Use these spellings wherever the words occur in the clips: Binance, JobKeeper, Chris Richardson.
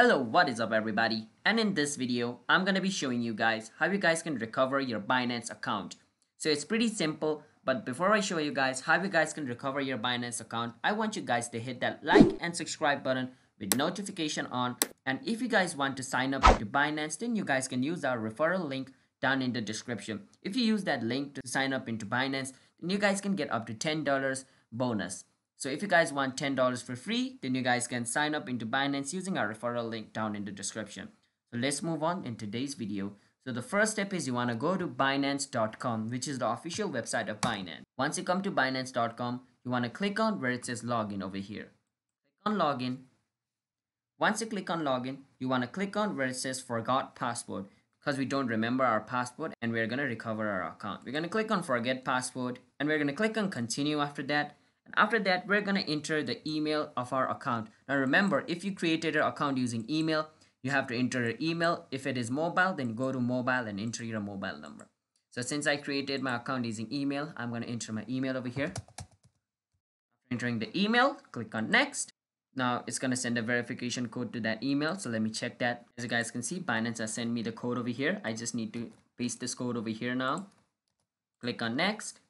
Hello, what is up everybody, and in this video I'm gonna be showing you guys how you guys can recover your Binance account. So it's pretty simple, but before I show you guys how you guys can recover your Binance account, I want you guys to hit that like and subscribe button with notification on. And if you guys want to sign up to Binance, then you guys can use our referral link down in the description. If you use that link to sign up into Binance, then you guys can get up to $10 bonus. So if you guys want $10 for free, then you guys can sign up into Binance using our referral link down in the description. So let's move on in today's video. So the first step is you want to go to Binance.com, which is the official website of Binance. Once you come to Binance.com, you want to click on where it says login over here. Click on login. Once you click on login, you want to click on where it says forgot password, because we don't remember our password and we're going to recover our account. We're going to click on forget password and we're going to click on continue after that. After that, we're going to enter the email of our account. Now remember, if you created an account using email, you have to enter your email. If it is mobile, then go to mobile and enter your mobile number. So since I created my account using email, I'm going to enter my email over here. After entering the email, click on next. Now it's going to send a verification code to that email. So let me check that. As you guys can see, Binance has sent me the code over here. I just need to paste this code over here now. Click on next.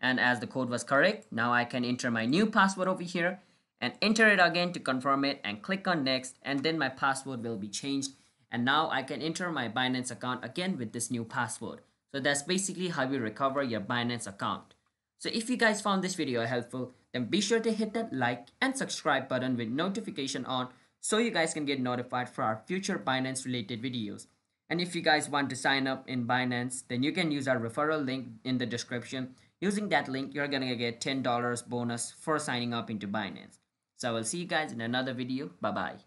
And as the code was correct, now I can enter my new password over here and enter it again to confirm it and click on next, and then my password will be changed. And now I can enter my Binance account again with this new password. So that's basically how you recover your Binance account. So if you guys found this video helpful, then be sure to hit that like and subscribe button with notification on, so you guys can get notified for our future Binance related videos. And if you guys want to sign up in Binance, then you can use our referral link in the description. Using that link, you're gonna get $10 bonus for signing up into Binance. So I will see you guys in another video. Bye bye.